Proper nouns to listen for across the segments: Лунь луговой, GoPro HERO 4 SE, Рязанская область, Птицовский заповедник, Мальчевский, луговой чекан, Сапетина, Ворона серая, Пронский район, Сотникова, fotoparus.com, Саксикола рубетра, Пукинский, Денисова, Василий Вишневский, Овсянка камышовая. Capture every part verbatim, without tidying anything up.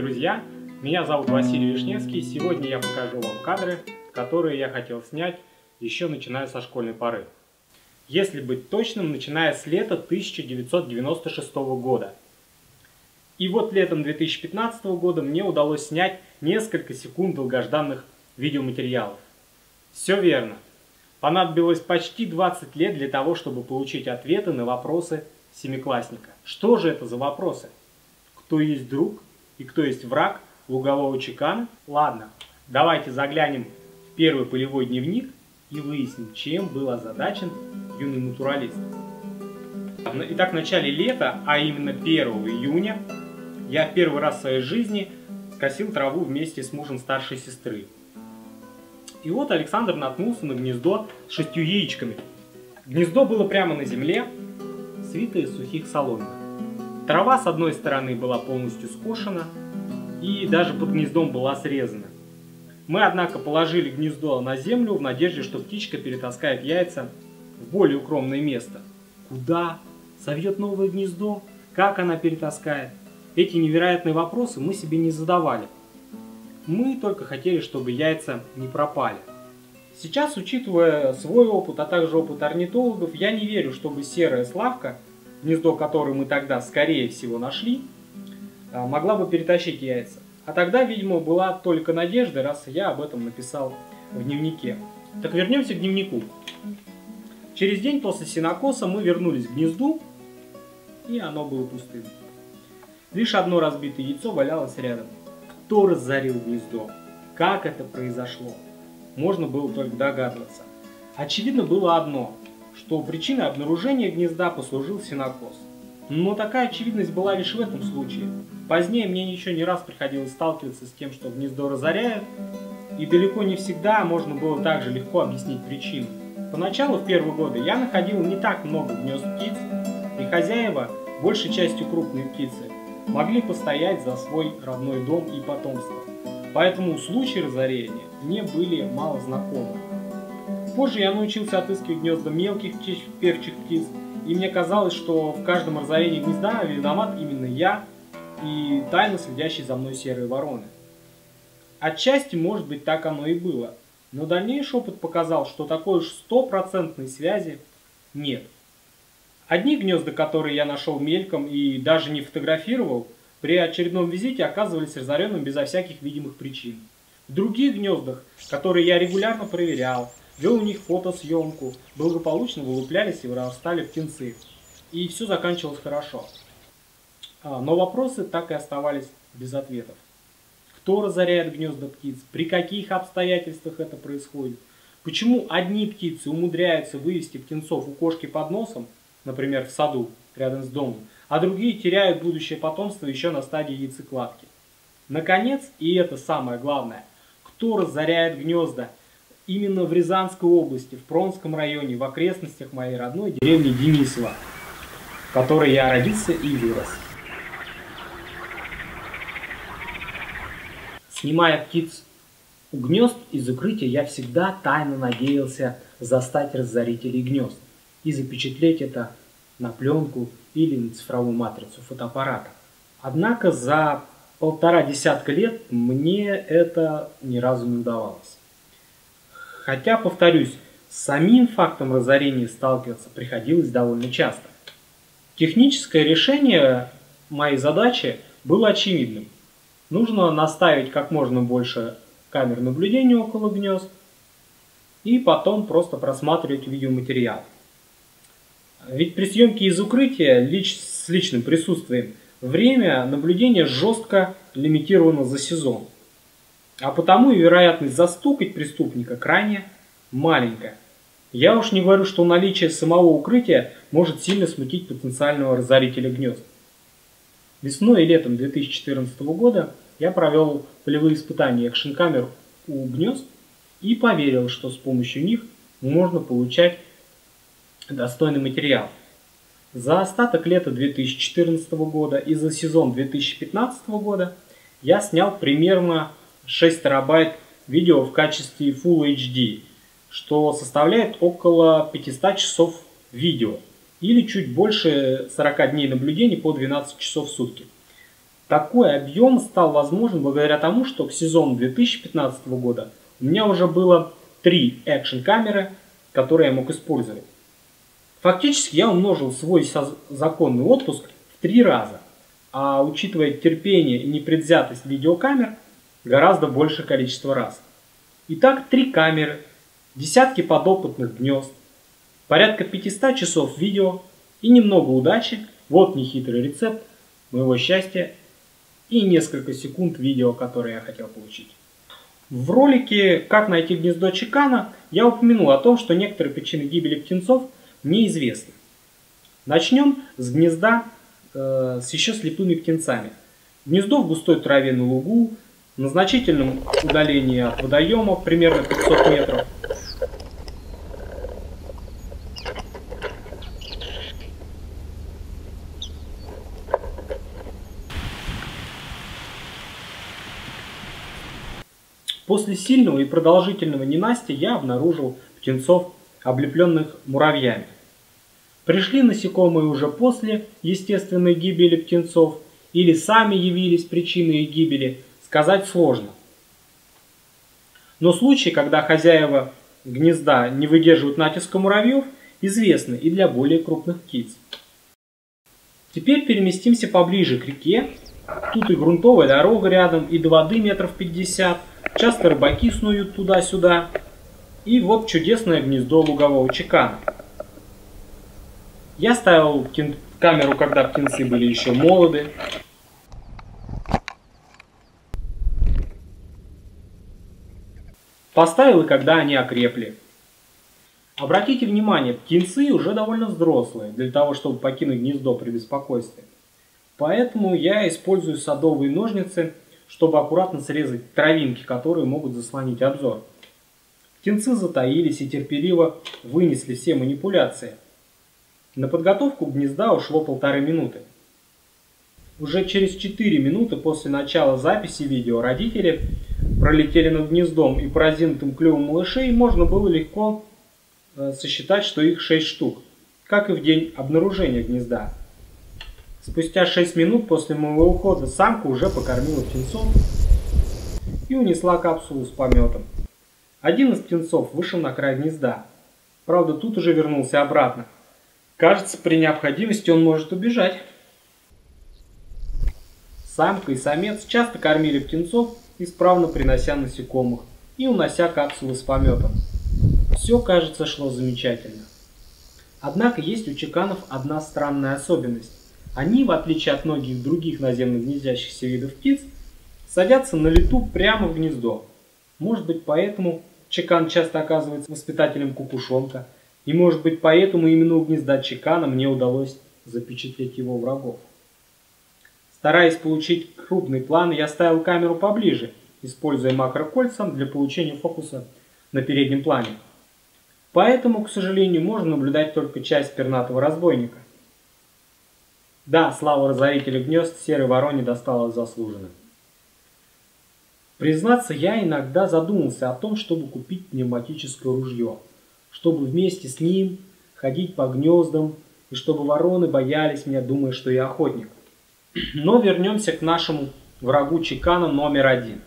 друзья! Меня зовут Василий Вишневский. Сегодня я покажу вам кадры, которые я хотел снять еще начиная со школьной поры. Если быть точным, начиная с лета тысяча девятьсот девяносто шестого года. И вот летом две тысячи пятнадцатого года мне удалось снять несколько секунд долгожданных видеоматериалов. Все верно. Понадобилось почти двадцать лет для того, чтобы получить ответы на вопросы семиклассника. Что же это за вопросы? Кто есть друг и кто есть враг лугового чекана? Ладно, давайте заглянем в первый полевой дневник и выясним, чем был озадачен юный натуралист. Итак, в начале лета, а именно первого июня, я в первый раз в своей жизни косил траву вместе с мужем старшей сестры. И вот Александр наткнулся на гнездо с шестью яичками. Гнездо было прямо на земле, свитое из сухих соломинок. Трава с одной стороны была полностью скошена и даже под гнездом была срезана. Мы, однако, положили гнездо на землю в надежде, что птичка перетаскает яйца в более укромное место. Куда? Совьет новое гнездо? Как она перетаскает? Эти невероятные вопросы мы себе не задавали. Мы только хотели, чтобы яйца не пропали. Сейчас, учитывая свой опыт, а также опыт орнитологов, я не верю, чтобы серая славка, гнездо которое мы тогда, скорее всего, нашли, могла бы перетащить яйца. А тогда, видимо, была только надежда, раз я об этом написал в дневнике. Так вернемся к дневнику. Через день после сенокоса мы вернулись к гнезду, и оно было пустым. Лишь одно разбитое яйцо валялось рядом. Кто разорил гнездо? Как это произошло? Можно было только догадываться. Очевидно было одно, что причиной обнаружения гнезда послужил сенокос. Но такая очевидность была лишь в этом случае. Позднее мне еще не раз приходилось сталкиваться с тем, что гнездо разоряют, и далеко не всегда можно было так же легко объяснить причину. Поначалу, в первые годы, я находил не так много гнезд птиц, и хозяева, большей частью крупные птицы, могли постоять за свой родной дом и потомство. Поэтому случаи разорения мне были мало знакомы. Позже я научился отыскивать гнезда мелких певчих птиц, и мне казалось, что в каждом разорении гнезда виноват именно я и тайно следящие за мной серые вороны. Отчасти, может быть, так оно и было. Но дальнейший опыт показал, что такой уж стопроцентной связи нет. Одни гнезда, которые я нашел мельком и даже не фотографировал, при очередном визите оказывались разоренными безо всяких видимых причин. В других гнездах, которые я регулярно проверял, вел у них фотосъемку, благополучно вылуплялись и вырастали птенцы. И все заканчивалось хорошо. Но вопросы так и оставались без ответов. Кто разоряет гнезда птиц, при каких обстоятельствах это происходит, почему одни птицы умудряются вывести птенцов у кошки под носом, например, в саду рядом с домом, а другие теряют будущее потомство еще на стадии яйцекладки. Наконец, и это самое главное, кто разоряет гнезда именно в Рязанской области, в Пронском районе, в окрестностях моей родной деревни Денисова, в которой я родился и вырос. Снимая птиц у гнезд из укрытия, я всегда тайно надеялся застать разорителей гнезд и запечатлеть это на пленку или на цифровую матрицу фотоаппарата. Однако за полтора десятка лет мне это ни разу не удавалось. Хотя, повторюсь, с самим фактом разорения сталкиваться приходилось довольно часто. Техническое решение моей задачи было очевидным. Нужно наставить как можно больше камер наблюдения около гнезд и потом просто просматривать видеоматериал. Ведь при съемке из укрытия лич, с личным присутствием время наблюдения жестко лимитировано за сезон, а потому и вероятность застукать преступника крайне маленькая. Я уж не говорю, что наличие самого укрытия может сильно смутить потенциального разорителя гнезд. Весной и летом две тысячи четырнадцатого года я провел полевые испытания экшн-камер у гнезд и поверил, что с помощью них можно получать достойный материал. За остаток лета две тысячи четырнадцатого года и за сезон две тысячи пятнадцатого года я снял примерно шесть терабайт видео в качестве Full эйч ди, что составляет около пятисот часов видео. Или чуть больше сорока дней наблюдений по двенадцать часов в сутки. Такой объем стал возможен благодаря тому, что к сезону две тысячи пятнадцатого года у меня уже было три экшн-камеры, которые я мог использовать. Фактически я умножил свой законный отпуск в три раза, а учитывая терпение и непредвзятость видеокамер, гораздо большее количество раз. Итак, три камеры, десятки подопытных гнезд, порядка пятисот часов видео и немного удачи, вот нехитрый рецепт моего счастья и несколько секунд видео, которые я хотел получить. В ролике «Как найти гнездо чекана» я упомянул о том, что некоторые причины гибели птенцов неизвестны. Начнем с гнезда э, с еще слепыми птенцами. Гнездо в густой траве на лугу, на значительном удалении от водоема, примерно пятьсот метров. После сильного и продолжительного ненастья я обнаружил птенцов, облепленных муравьями. Пришли насекомые уже после естественной гибели птенцов или сами явились причиной их гибели, сказать сложно. Но случаи, когда хозяева гнезда не выдерживают натиска муравьев, известны и для более крупных птиц. Теперь переместимся поближе к реке. Тут и грунтовая дорога рядом, и до воды метров пятьдесят. Часто рыбаки снуют туда-сюда. И вот чудесное гнездо лугового чекана. Я ставил камеру, когда птенцы были еще молоды. Поставил и когда они окрепли. Обратите внимание, птенцы уже довольно взрослые, для того, чтобы покинуть гнездо при беспокойстве. Поэтому я использую садовые ножницы, чтобы аккуратно срезать травинки, которые могут заслонить обзор. Птенцы затаились и терпеливо вынесли все манипуляции. На подготовку гнезда ушло полторы минуты. Уже через четыре минуты после начала записи видео родители пролетели над гнездом, и по разинутым клювам малышей можно было легко сосчитать, что их шесть штук, как и в день обнаружения гнезда. Спустя шесть минут после моего ухода самка уже покормила птенцов и унесла капсулу с пометом. Один из птенцов вышел на край гнезда. Правда, тут уже вернулся обратно. Кажется, при необходимости он может убежать. Самка и самец часто кормили птенцов, исправно принося насекомых и унося капсулы с пометом. Все, кажется, шло замечательно. Однако есть у чеканов одна странная особенность. Они, в отличие от многих других наземно гнездящихся видов птиц, садятся на лету прямо в гнездо. Может быть, поэтому чекан часто оказывается воспитателем кукушонка, и может быть, поэтому именно у гнезда чекана мне удалось запечатлеть его врагов. Стараясь получить крупный план, я ставил камеру поближе, используя макрокольцем для получения фокуса на переднем плане. Поэтому, к сожалению, можно наблюдать только часть пернатого разбойника. Да, слава разорителю гнезд серой вороне досталась заслуженно. Признаться, я иногда задумался о том, чтобы купить пневматическое ружье, чтобы вместе с ним ходить по гнездам, и чтобы вороны боялись меня, думая, что я охотник. Но вернемся к нашему врагу чекана номер один.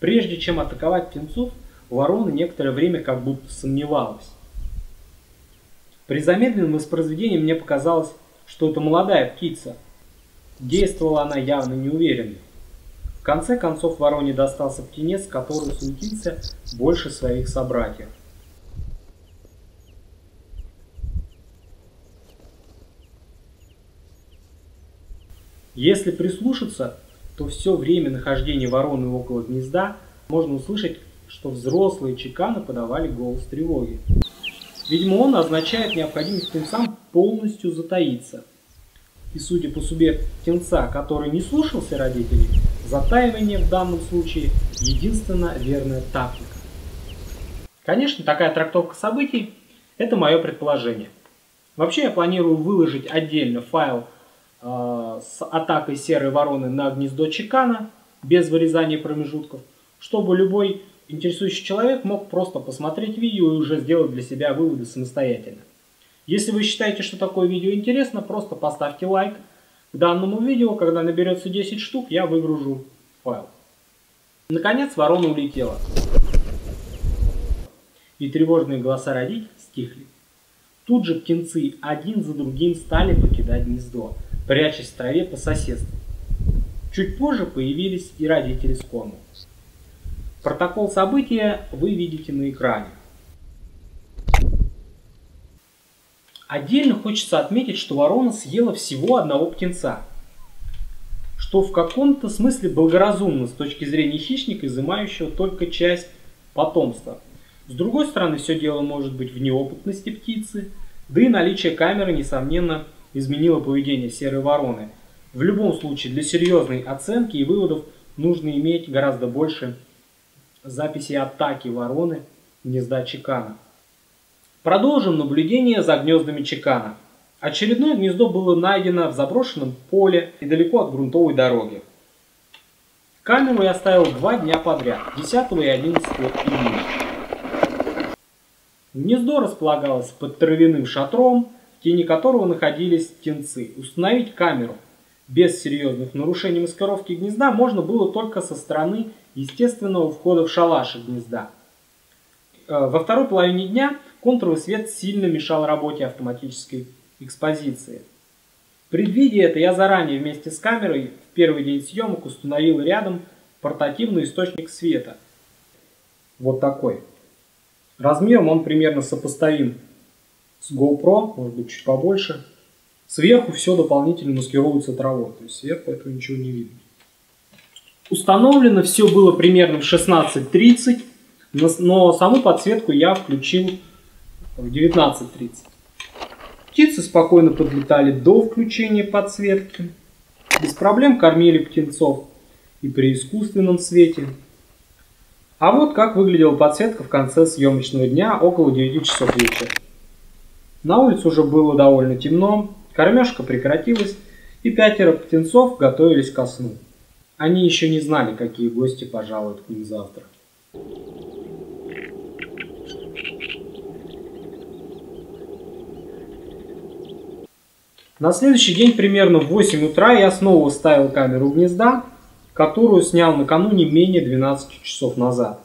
Прежде чем атаковать птенцов, ворона некоторое время как будто сомневалась. При замедленном воспроизведении мне показалось, что это молодая птица. Действовала она явно неуверенно. В конце концов вороне достался птенец, который суетился больше своих собратьев. Если прислушаться, то все время нахождения вороны около гнезда можно услышать, что взрослые чеканы подавали голос тревоги. Видимо, он означает необходимость птенцам полностью затаиться. И судя по судьбе птенца, который не слушался родителей, затаивание в данном случае единственно верная тактика. Конечно, такая трактовка событий – это мое предположение. Вообще, я планирую выложить отдельно файл э, с атакой серой вороны на гнездо чекана, без вырезания промежутков, чтобы любой интересующий человек мог просто посмотреть видео и уже сделать для себя выводы самостоятельно. Если вы считаете, что такое видео интересно, просто поставьте лайк, данному видео, когда наберется десять штук, я выгружу файл. Наконец ворона улетела, и тревожные голоса родителей стихли. Тут же птенцы один за другим стали покидать гнездо, прячась в траве по соседству. Чуть позже появились и родители с конным. Протокол события вы видите на экране. Отдельно хочется отметить, что ворона съела всего одного птенца, что в каком-то смысле благоразумно с точки зрения хищника, изымающего только часть потомства. С другой стороны, все дело может быть в неопытности птицы, да и наличие камеры, несомненно, изменило поведение серой вороны. В любом случае, для серьезной оценки и выводов нужно иметь гораздо больше записей атаки вороны гнезда чекана. Продолжим наблюдение за гнездами чекана. Очередное гнездо было найдено в заброшенном поле недалеко от грунтовой дороги. Камеру я оставил два дня подряд, десятого и одиннадцатого июня. Гнездо располагалось под травяным шатром, в тени которого находились птенцы. Установить камеру без серьезных нарушений маскировки гнезда можно было только со стороны естественного входа в шалаши гнезда. Во второй половине дня контровый свет сильно мешал работе автоматической экспозиции. Предвидя это, я заранее вместе с камерой в первый день съемок установил рядом портативный источник света. Вот такой. Размером он примерно сопоставим с GoPro, может быть чуть побольше. Сверху все дополнительно маскируется травой, то есть сверху этого ничего не видно. Установлено все было примерно в шестнадцать тридцать, но саму подсветку я включил в девятнадцать тридцать. Птицы спокойно подлетали до включения подсветки, без проблем кормили птенцов и при искусственном свете. А вот как выглядела подсветка в конце съемочного дня, около девяти часов вечера. На улице уже было довольно темно, кормежка прекратилась, и пятеро птенцов готовились ко сну. Они еще не знали, какие гости пожалуют к ним завтра. На следующий день примерно в восемь утра я снова ставил камеру гнезда, которую снял накануне менее двенадцати часов назад.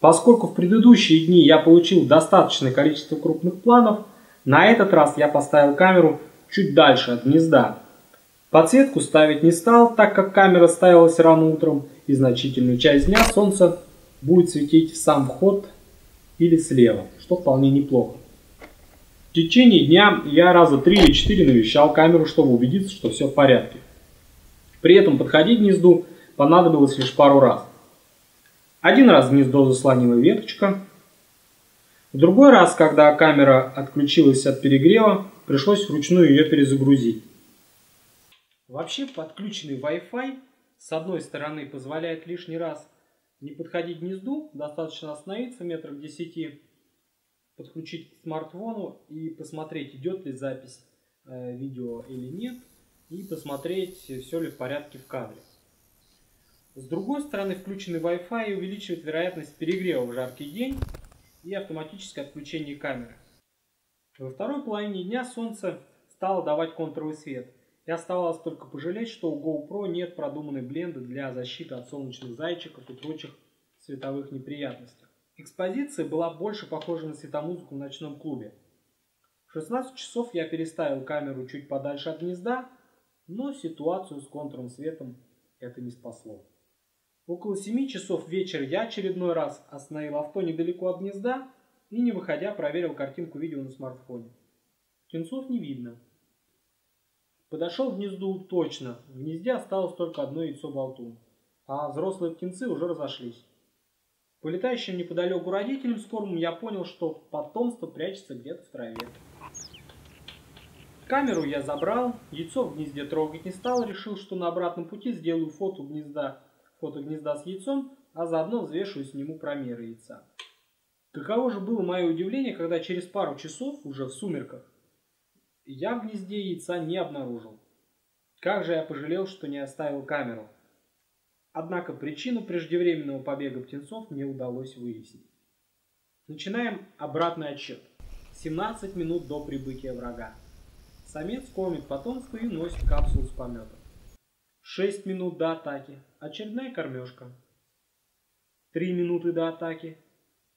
Поскольку в предыдущие дни я получил достаточное количество крупных планов, на этот раз я поставил камеру чуть дальше от гнезда. Подсветку ставить не стал, так как камера ставилась рано утром, и значительную часть дня солнце будет светить в сам вход или слева, что вполне неплохо. В течение дня я раза три или четыре навещал камеру, чтобы убедиться, что все в порядке. При этом подходить к гнезду понадобилось лишь пару раз. Один раз гнездо заслонила веточка. В другой раз, когда камера отключилась от перегрева, пришлось вручную ее перезагрузить. Вообще подключенный Wi-Fi с одной стороны позволяет лишний раз не подходить к гнезду, достаточно остановиться метров десяти, подключить к смартфону и посмотреть, идет ли запись э, видео или нет. И посмотреть, все ли в порядке в кадре. С другой стороны, включенный Wi-Fi увеличивает вероятность перегрева в жаркий день и автоматическое отключение камеры. Во второй половине дня солнце стало давать контровый свет. И оставалось только пожалеть, что у GoPro нет продуманной бленды для защиты от солнечных зайчиков и прочих световых неприятностей. Экспозиция была больше похожа на светомузыку в ночном клубе. В шестнадцать часов я переставил камеру чуть подальше от гнезда, но ситуацию с контурным светом это не спасло. Около семи часов вечера я очередной раз остановил авто недалеко от гнезда и, не выходя, проверил картинку видео на смартфоне. Птенцов не видно. Подошел к гнезду точно. В гнезде осталось только одно яйцо-болтун, а взрослые птенцы уже разошлись. По летающим неподалеку родителям с кормом я понял, что потомство прячется где-то в траве. Камеру я забрал, яйцо в гнезде трогать не стал, решил, что на обратном пути сделаю фото гнезда, фото гнезда с яйцом, а заодно взвешу и сниму промеры яйца. Каково же было мое удивление, когда через пару часов, уже в сумерках, я в гнезде яйца не обнаружил. Как же я пожалел, что не оставил камеру. Однако причину преждевременного побега птенцов мне удалось выяснить. Начинаем обратный отсчет. семнадцать минут до прибытия врага. Самец кормит потомство и носит капсулу с пометом. шесть минут до атаки. Очередная кормежка. три минуты до атаки.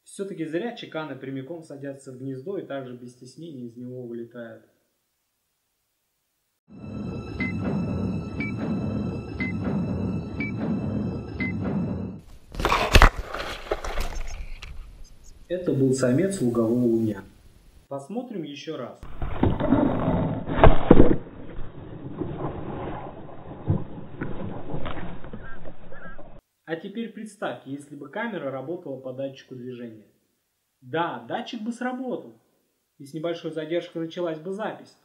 Все-таки зря чеканы прямиком садятся в гнездо и также без стеснения из него вылетают. Это был самец лугового луня. Посмотрим еще раз. А теперь представьте, если бы камера работала по датчику движения. Да, датчик бы сработал, и с небольшой задержкой началась бы запись.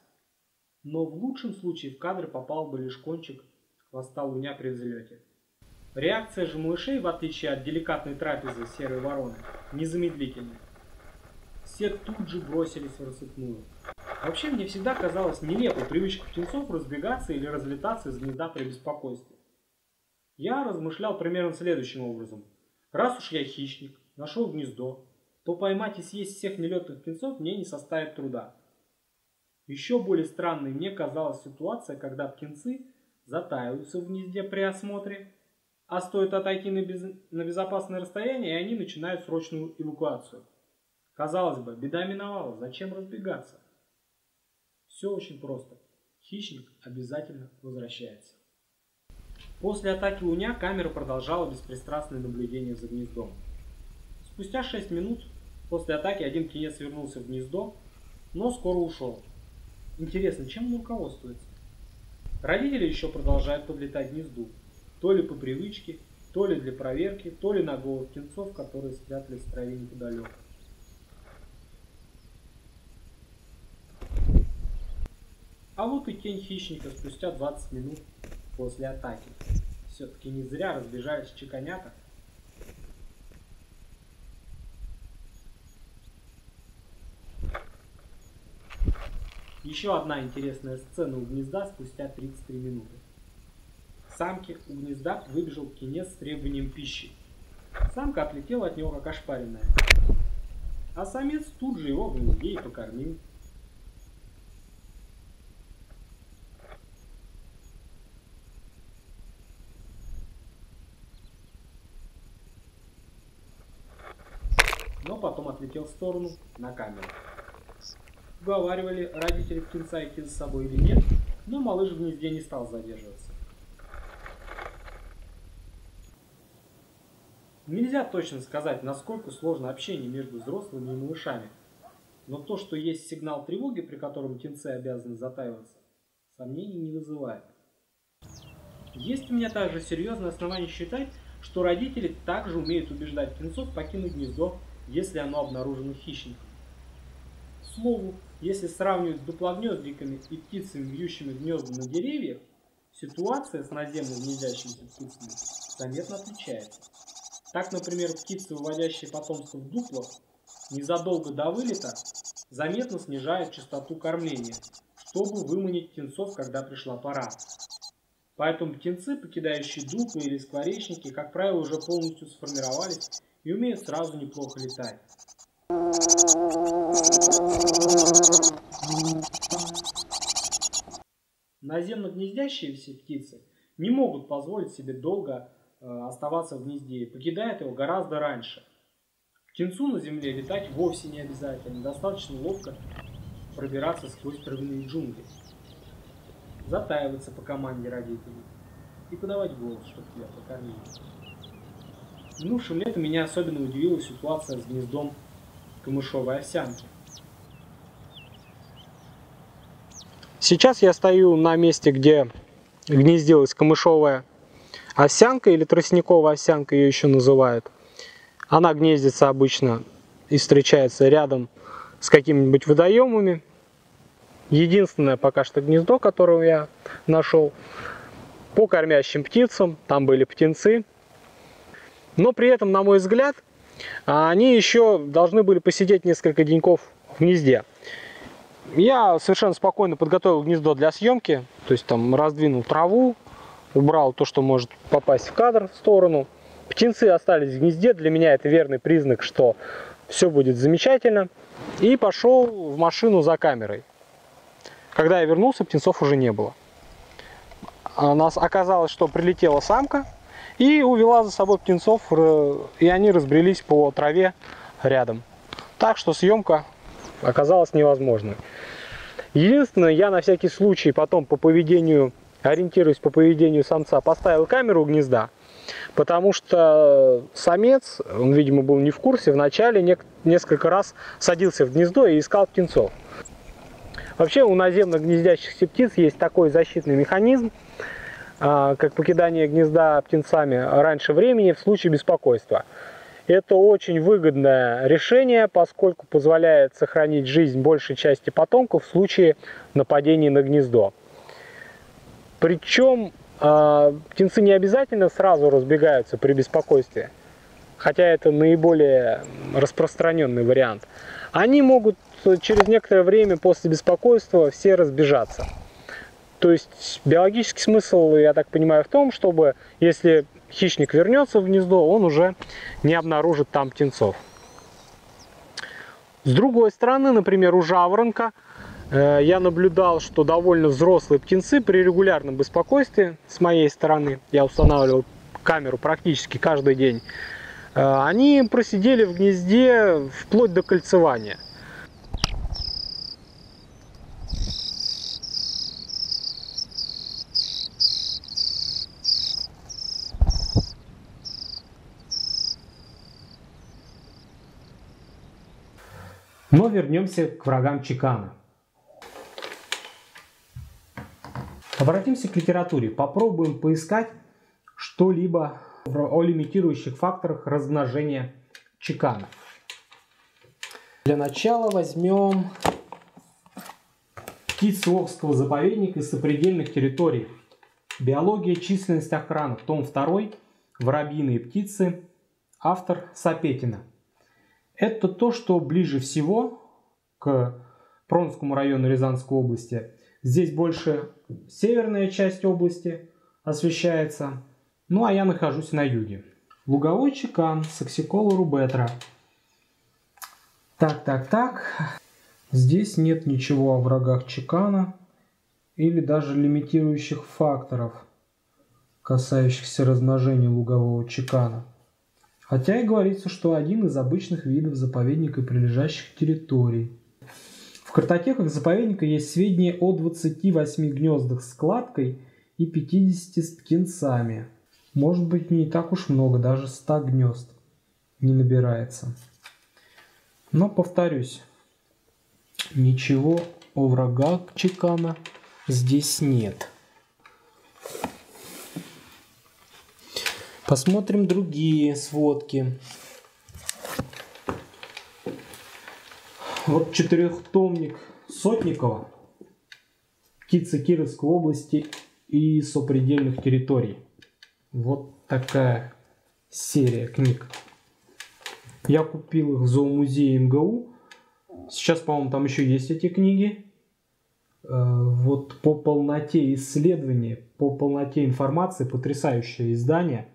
Но в лучшем случае в кадр попал бы лишь кончик хвоста луня при взлете. Реакция же малышей, в отличие от деликатной трапезы серой вороны, незамедлительная. Все тут же бросились в рассыпную. Вообще, мне всегда казалось нелепой привычка птенцов разбегаться или разлетаться из гнезда при беспокойстве. Я размышлял примерно следующим образом. Раз уж я хищник, нашел гнездо, то поймать и съесть всех нелетных птенцов мне не составит труда. Еще более странной мне казалась ситуация, когда птенцы затаиваются в гнезде при осмотре, а стоит отойти на, без... на безопасное расстояние, и они начинают срочную эвакуацию. Казалось бы, беда миновала, зачем разбегаться? Все очень просто. Хищник обязательно возвращается. После атаки луня камера продолжала беспристрастное наблюдение за гнездом. Спустя шесть минут после атаки один птенец вернулся в гнездо, но скоро ушел. Интересно, чем он руководствуется? Родители еще продолжают подлетать к гнезду, то ли по привычке, то ли для проверки, то ли на голову птенцов, которые спрятались в траве неподалеку. А вот и тень хищника спустя двадцать минут. После атаки. Все-таки не зря разбежались чеканята. Еще одна интересная сцена у гнезда спустя тридцать три минуты. Самке у гнезда выбежал птенец с требованием пищи. Самка отлетела от него как ошпаренная. А самец тут же его в гнезде и покормил. Потом отлетел в сторону на камеру. Уговаривали родители птенца идти за собой или нет, но малыш в гнезде не стал задерживаться. Нельзя точно сказать, насколько сложно общение между взрослыми и малышами, но то, что есть сигнал тревоги, при котором птенцы обязаны затаиваться, сомнений не вызывает. Есть у меня также серьезное основание считать, что родители также умеют убеждать птенцов покинуть гнездо, если оно обнаружено хищником. К слову, если сравнивать с дуплогнездниками и птицами, вьющими гнезда на деревьях, ситуация с наземно гнездящимися птицами заметно отличается. Так, например, птицы, выводящие потомство в дуплах, незадолго до вылета заметно снижают частоту кормления, чтобы выманить птенцов, когда пришла пора. Поэтому птенцы, покидающие дуплы или скворечники, как правило, уже полностью сформировались и умеют сразу неплохо летать. Наземно гнездящиеся птицы не могут позволить себе долго э, оставаться в гнезде и покидают его гораздо раньше. Птенцу на земле летать вовсе не обязательно, достаточно ловко пробираться сквозь травяные джунгли, затаиваться по команде родителей и подавать голос, чтобы тебя покормили. Минувшим летом меня особенно удивила ситуация с гнездом камышовой овсянки. Сейчас я стою на месте, где гнездилась камышовая овсянка или тростниковая овсянка, ее еще называют. Она гнездится обычно и встречается рядом с какими-нибудь водоемами. Единственное пока что гнездо, которое я нашел по кормящим птицам, там были птенцы. Но при этом, на мой взгляд, они еще должны были посидеть несколько деньков в гнезде. Я совершенно спокойно подготовил гнездо для съемки. То есть там раздвинул траву, убрал то, что может попасть в кадр, в сторону. Птенцы остались в гнезде. Для меня это верный признак, что все будет замечательно. И пошел в машину за камерой. Когда я вернулся, птенцов уже не было. У нас оказалось, что прилетела самка и увела за собой птенцов, и они разбрелись по траве рядом. Так что съемка оказалась невозможной. Единственное, я на всякий случай потом по поведению, ориентируясь по поведению самца, поставил камеру у гнезда, потому что самец, он, видимо, был не в курсе, вначале несколько раз садился в гнездо и искал птенцов. Вообще у наземно гнездящихся птиц есть такой защитный механизм, как покидание гнезда птенцами раньше времени в случае беспокойства. Это очень выгодное решение, поскольку позволяет сохранить жизнь большей части потомков в случае нападения на гнездо. Причем птенцы не обязательно сразу разбегаются при беспокойстве, хотя это наиболее распространенный вариант. Они могут через некоторое время после беспокойства все разбежаться. То есть биологический смысл, я так понимаю, в том, чтобы если хищник вернется в гнездо, он уже не обнаружит там птенцов. С другой стороны, например, у жаворонка э, я наблюдал, что довольно взрослые птенцы при регулярном беспокойстве с моей стороны, я устанавливал камеру практически каждый день, э, они просидели в гнезде вплоть до кольцевания. Но вернемся к врагам чекана. Обратимся к литературе. Попробуем поискать что-либо о лимитирующих факторах размножения чекана. Для начала возьмем Птицовского заповедника и сопредельных территорий. Биология, численность охраны. Том второй. Воробьиные птицы. Автор Сапетина. Это то, что ближе всего к Пронскому району Рязанской области. Здесь больше северная часть области освещается. Ну, а я нахожусь на юге. Луговой чекан, Саксикола рубетра. Так, так, так. Здесь нет ничего о врагах чекана или даже лимитирующих факторов, касающихся размножения лугового чекана. Хотя и говорится, что один из обычных видов заповедника и прилежащих территорий. В картотеках заповедника есть сведения о двадцати восьми гнездах с кладкой и пятидесяти с птенцами. Может быть, не так уж много, даже ста гнезд не набирается. Но, повторюсь, ничего о врагах чекана здесь нет. Посмотрим другие сводки. Вот четырехтомник Сотникова, птицы Кировской области и сопредельных территорий. Вот такая серия книг. Я купил их в зоомузее МГУ. Сейчас, по-моему, там еще есть эти книги. Вот по полноте исследований, по полноте информации, потрясающее издание.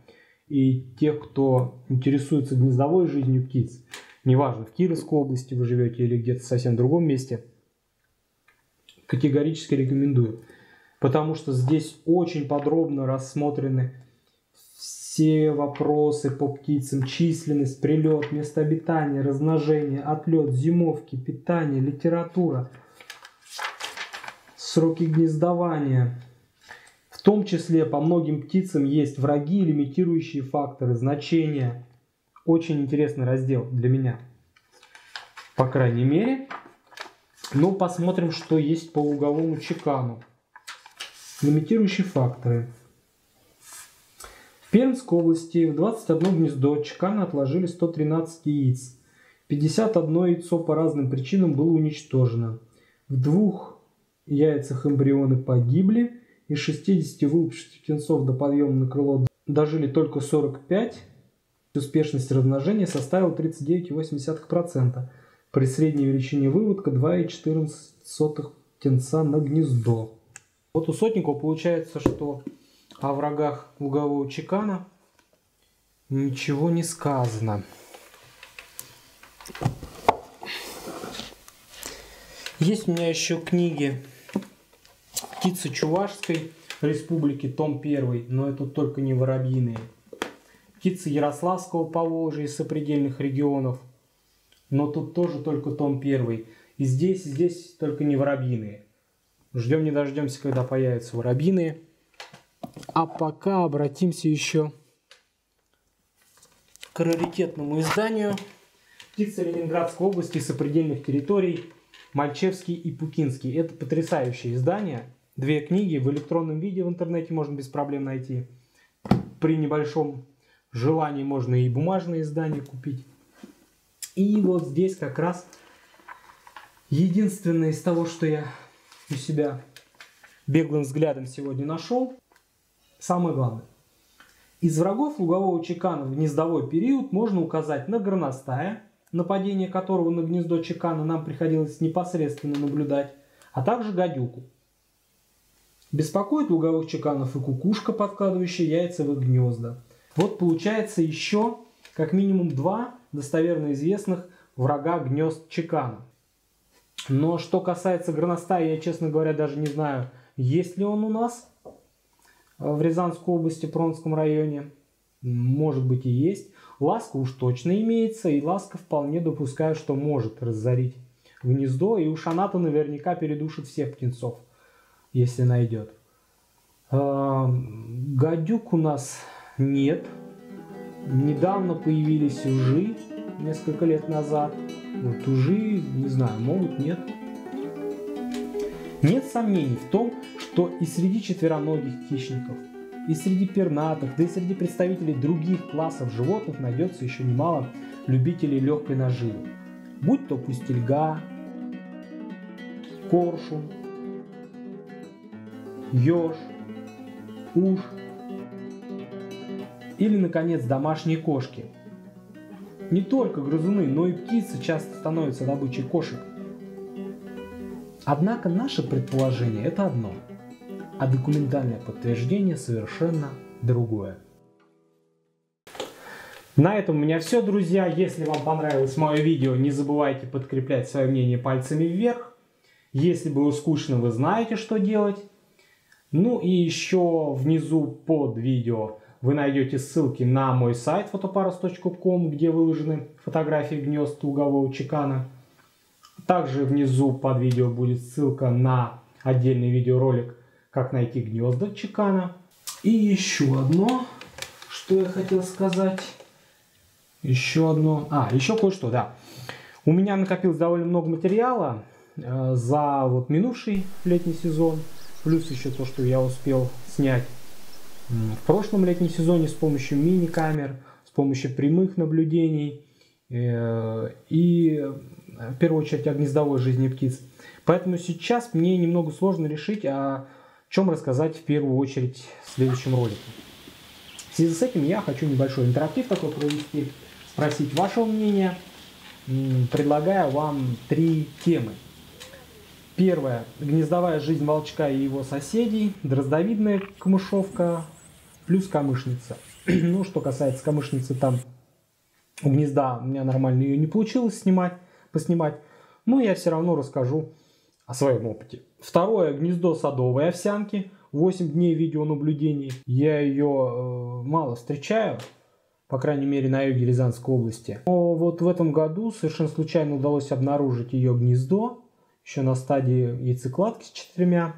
И тех, кто интересуется гнездовой жизнью птиц, неважно, в Кировской области вы живете или где-то совсем в другом месте, категорически рекомендую. Потому что здесь очень подробно рассмотрены все вопросы по птицам: численность, прилет, место обитания, размножение, отлет, зимовки, питание, литература, сроки гнездования. В том числе по многим птицам есть враги, лимитирующие факторы, значения. Очень интересный раздел для меня, по крайней мере. Но посмотрим, что есть по луговому чекану. Лимитирующие факторы. В Пермской области в двадцать одно гнездо чекана отложили сто тринадцать яиц. пятьдесят одно яйцо по разным причинам было уничтожено. В двух яйцах эмбрионы погибли. Из шестидесяти выпущенных птенцов до подъема на крыло дожили только сорок пять. Успешность размножения составила тридцать девять целых восемь десятых процента. При средней величине выводка два целых четырнадцать сотых птенца на гнездо. Вот у Сотникова получается, что о врагах лугового чекана ничего не сказано. Есть у меня еще книги птицы Чувашской республики, том первый, но это только не воробьиные. Птицы Ярославского Поволжья и сопредельных регионов, но тут тоже только том первый. И здесь, и здесь только не воробьиные. Ждем не дождемся, когда появятся воробьиные. А пока обратимся еще к раритетному изданию. Птицы Ленинградской области и сопредельных территорий, Мальчевский и Пукинский. Это потрясающее издание. Две книги в электронном виде в интернете можно без проблем найти. При небольшом желании можно и бумажные издания купить. И вот здесь как раз единственное из того, что я у себя беглым взглядом сегодня нашел, самое главное. Из врагов лугового чекана в гнездовой период можно указать на горностая, нападение которого на гнездо чекана нам приходилось непосредственно наблюдать, а также гадюку. Беспокоит луговых чеканов и кукушка, подкладывающая яйца в их гнезда. Вот получается еще как минимум два достоверно известных врага гнезд чекана. Но что касается горностая, я, честно говоря, даже не знаю, есть ли он у нас в Рязанской области, в Пронском районе. Может быть и есть. Ласка уж точно имеется, и ласка вполне допускаю, что может разорить гнездо, и уж она-то наверняка передушит всех птенцов, если найдет. Гадюк у нас нет. Недавно появились ужи, несколько лет назад. Вот ужи, не знаю, могут, нет. Нет сомнений в том, что и среди четвероногих хищников, и среди пернатых, да и среди представителей других классов животных найдется еще немало любителей легкой наживы. Будь то пустельга, коршун, еж, уж или, наконец, домашние кошки. Не только грызуны, но и птицы часто становятся добычей кошек. Однако наше предположение – это одно, а документальное подтверждение совершенно другое. На этом у меня все, друзья. Если вам понравилось мое видео, не забывайте подкреплять свое мнение пальцами вверх. Если было скучно, вы знаете, что делать. Ну и еще внизу под видео вы найдете ссылки на мой сайт фотопарус точка ком, где выложены фотографии гнезд лугового чекана. Также внизу под видео будет ссылка на отдельный видеоролик «Как найти гнезда чекана». И еще одно, что я хотел сказать. Еще одно. А, еще кое-что, да. У меня накопилось довольно много материала за вот минувший летний сезон. Плюс еще то, что я успел снять в прошлом летнем сезоне с помощью мини-камер, с помощью прямых наблюдений и, в первую очередь, о гнездовой жизни птиц. Поэтому сейчас мне немного сложно решить, о чем рассказать в первую очередь в следующем ролике. В связи с этим я хочу небольшой интерактив такой провести, спросить вашего мнения, предлагая вам три темы. Первая – гнездовая жизнь волчка и его соседей, дроздовидная камышовка плюс камышница. Ну, что касается камышницы, там у гнезда у меня нормально ее не получилось снимать, поснимать, но я все равно расскажу о своем опыте. Второе – гнездо садовой овсянки, восемь дней видеонаблюдений. Я ее э, мало встречаю, по крайней мере на юге Рязанской области. Но вот в этом году совершенно случайно удалось обнаружить ее гнездо, еще на стадии яйцекладки с четырьмя,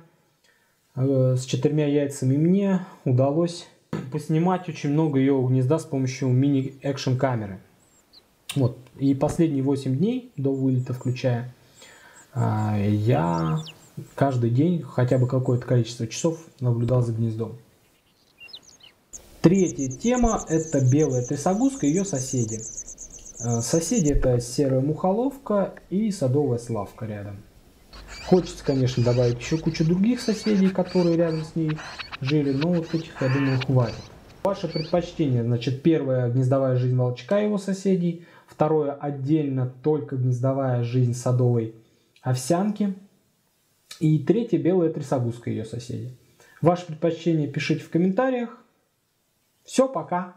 э, с четырьмя яйцами. Мне удалось поснимать очень много ее гнезда с помощью мини-экшн камеры. Вот. И последние восемь дней до вылета, включая, я каждый день хотя бы какое-то количество часов наблюдал за гнездом. Третья тема – это белая трясогузка и ее соседи. Соседи – это серая мухоловка и садовая славка рядом. Хочется, конечно, добавить еще кучу других соседей, которые рядом с ней жили, но вот этих, я думаю, хватит. Ваше предпочтение, значит, первое – гнездовая жизнь волчка и его соседей, второе – отдельно только гнездовая жизнь садовой овсянки и третье – белая трясогузка и ее соседей. Ваше предпочтение пишите в комментариях. Все, пока!